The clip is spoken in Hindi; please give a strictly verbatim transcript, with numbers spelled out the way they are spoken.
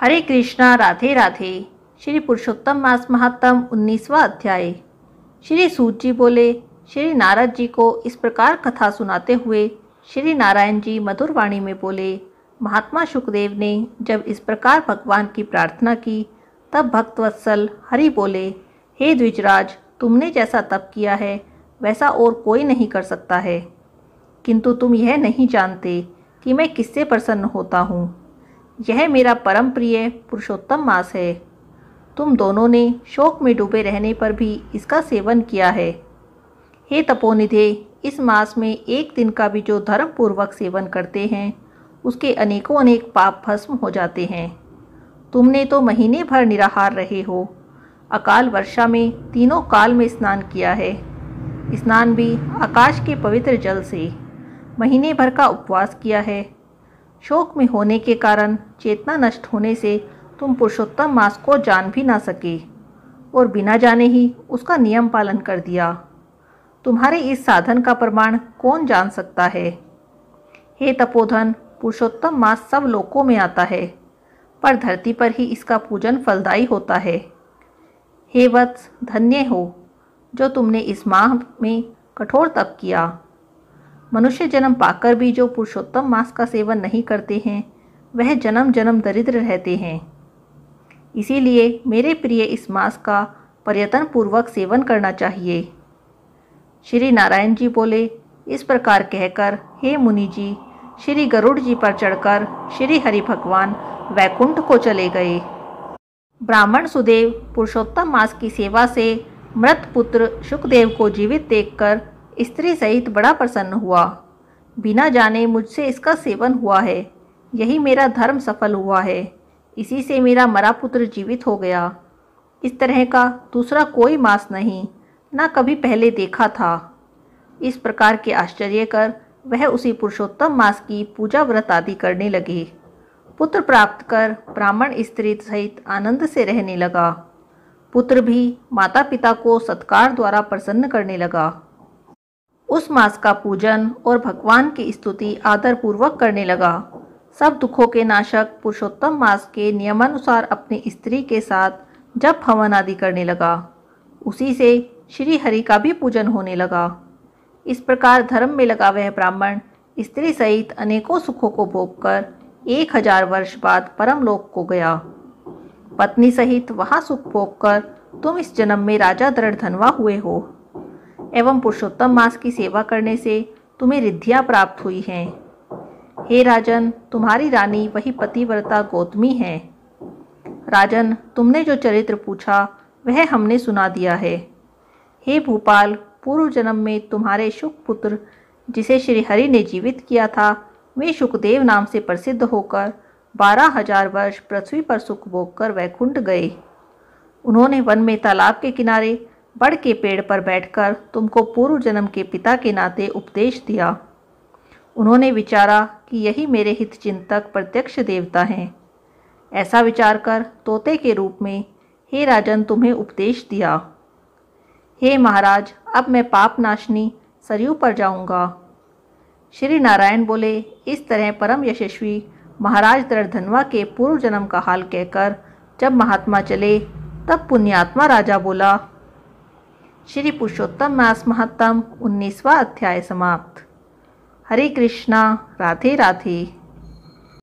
हरे कृष्णा, राधे राधे। श्री पुरुषोत्तम मास महात्म उन्नीसवां अध्याय। श्री सूत जी बोले, श्री नारद जी को इस प्रकार कथा सुनाते हुए श्री नारायण जी मधुर वाणी में बोले, महात्मा शुकदेव ने जब इस प्रकार भगवान की प्रार्थना की तब भक्तवत्सल हरि बोले, हे द्विजराज, तुमने जैसा तप किया है वैसा और कोई नहीं कर सकता है, किंतु तुम यह नहीं जानते कि मैं किससे प्रसन्न होता हूँ। यह मेरा परम प्रिय पुरुषोत्तम मास है। तुम दोनों ने शोक में डूबे रहने पर भी इसका सेवन किया है। हे तपोनिधे, इस मास में एक दिन का भी जो धर्म पूर्वक सेवन करते हैं उसके अनेकों अनेक पाप भस्म हो जाते हैं। तुमने तो महीने भर निराहार रहे हो, अकाल वर्षा में तीनों काल में स्नान किया है, स्नान भी आकाश के पवित्र जल से, महीने भर का उपवास किया है। शोक में होने के कारण चेतना नष्ट होने से तुम पुरुषोत्तम मास को जान भी ना सके और बिना जाने ही उसका नियम पालन कर दिया। तुम्हारे इस साधन का प्रमाण कौन जान सकता है। हे तपोधन, पुरुषोत्तम मास सब लोकों में आता है पर धरती पर ही इसका पूजन फलदायी होता है। हे वत्स, धन्य हो जो तुमने इस माह में कठोर तप किया। मनुष्य जन्म पाकर भी जो पुरुषोत्तम मास का सेवन नहीं करते हैं वह जन्म जन्म दरिद्र रहते हैं। इसीलिए मेरे प्रिय, इस मास का प्रयत्न पूर्वक सेवन करना चाहिए। श्री नारायण जी बोले, इस प्रकार कहकर हे मुनि जी, श्री गरुड़ जी पर चढ़कर श्री हरि भगवान वैकुंठ को चले गए। ब्राह्मण सुदेव पुरुषोत्तम मास की सेवा से मृत पुत्र शुकदेव को जीवित देखकर स्त्री सहित बड़ा प्रसन्न हुआ। बिना जाने मुझसे इसका सेवन हुआ है, यही मेरा धर्म सफल हुआ है, इसी से मेरा मरा पुत्र जीवित हो गया। इस तरह का दूसरा कोई मास नहीं, ना कभी पहले देखा था। इस प्रकार के आश्चर्य कर वह उसी पुरुषोत्तम मास की पूजा व्रत आदि करने लगे। पुत्र प्राप्त कर ब्राह्मण स्त्री सहित आनंद से रहने लगा। पुत्र भी माता पिता को सत्कार द्वारा प्रसन्न करने लगा। उस मास का पूजन और भगवान की स्तुति आदर पूर्वक करने लगा। सब दुखों के नाशक पुरुषोत्तम मास के नियमानुसार अपनी स्त्री के साथ जप हवन आदि करने लगा। उसी से श्री हरि का भी पूजन होने लगा। इस प्रकार धर्म में लगा वह ब्राह्मण स्त्री सहित अनेकों सुखों को भोगकर एक हजार वर्ष बाद परमलोक को गया। पत्नी सहित वहाँ सुख भोगकर तुम इस जन्म में राजा दृढ़ धनवा हुए हो, एवं पुरुषोत्तम मास की सेवा करने से तुम्हें रिद्धियाँ प्राप्त हुई हैं। हे राजन, तुम्हारी रानी वही पतिव्रता गौतमी है। राजन, तुमने जो चरित्र पूछा वह हमने सुना दिया है। हे भूपाल, पूर्व जन्म में तुम्हारे शुक पुत्र जिसे श्री हरि ने जीवित किया था, वे शुकदेव नाम से प्रसिद्ध होकर बारह हजार वर्ष पृथ्वी पर सुख भोगकर वैकुंठ गए। उन्होंने वन में तालाब के किनारे बड़ के पेड़ पर बैठकर तुमको पूर्व जन्म के पिता के नाते उपदेश दिया। उन्होंने विचारा कि यही मेरे हित चिंतक प्रत्यक्ष देवता हैं। ऐसा विचार कर तोते के रूप में हे राजन तुम्हें उपदेश दिया। हे महाराज, अब मैं पाप नाशनी सरयू पर जाऊंगा। श्री नारायण बोले, इस तरह परम यशस्वी महाराज दृढ़धनवा के पूर्व जन्म का हाल कहकर जब महात्मा चले तब पुण्यात्मा राजा बोला। श्री पुरुषोत्तम मास महात्म उन्नीसवां अध्याय समाप्त। हरे कृष्णा, राधे राधे।